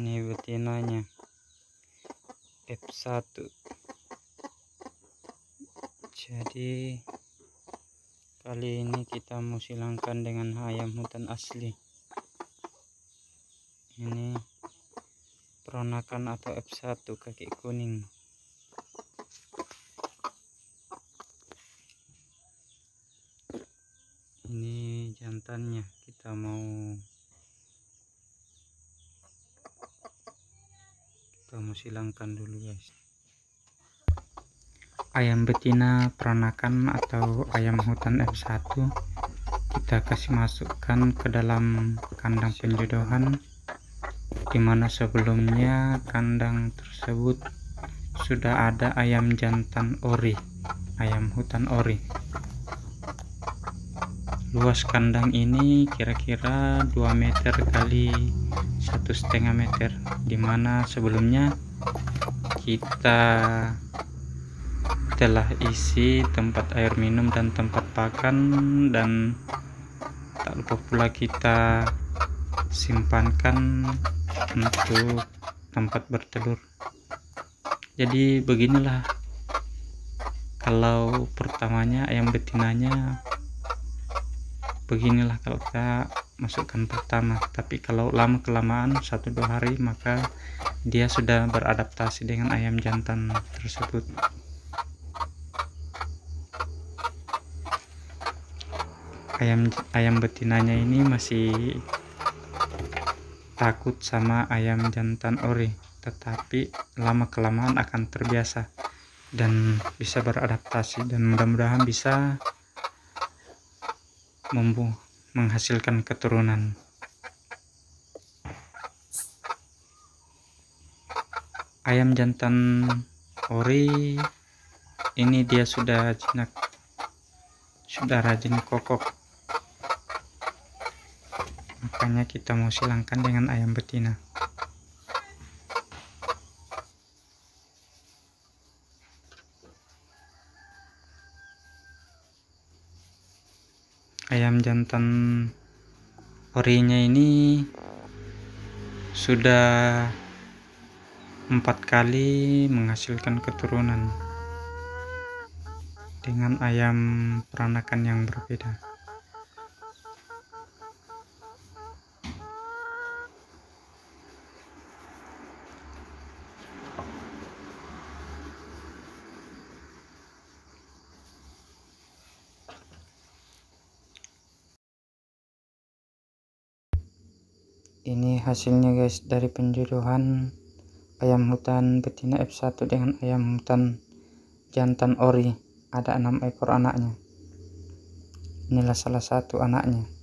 Ini betinanya F1. Jadi kali ini kita mau silangkan dengan ayam hutan asli. Ini peronakan atau F1 kaki kuning. Ini jantannya, kita mau silangkan dulu guys. Ayam betina peranakan atau ayam hutan F1 kita kasih masukkan ke dalam kandang penjodohan, dimana sebelumnya kandang tersebut sudah ada ayam jantan ori, ayam hutan ori. Luas kandang ini kira-kira 2 meter kali 1,5 meter, dimana sebelumnya kita telah isi tempat air minum dan tempat pakan, dan tak lupa pula kita simpankan untuk tempat bertelur. Jadi beginilah kalau pertamanya ayam betinanya. Beginilah kalau kita masukkan pertama, tapi kalau lama kelamaan 1-2 hari maka dia sudah beradaptasi dengan ayam jantan tersebut. Ayam betinanya ini masih takut sama ayam jantan ori, tetapi lama kelamaan akan terbiasa dan bisa beradaptasi, dan mudah-mudahan bisa menghasilkan keturunan. Ayam jantan ori ini dia sudah jinak, sudah rajin kokok, makanya kita mau silangkan dengan ayam betina. Ayam jantan orinya ini sudah 4 kali menghasilkan keturunan dengan ayam peranakan yang berbeda. Ini hasilnya guys dari penjodohan ayam hutan betina F1 dengan ayam hutan jantan ori. Ada 6 ekor anaknya. Inilah salah satu anaknya.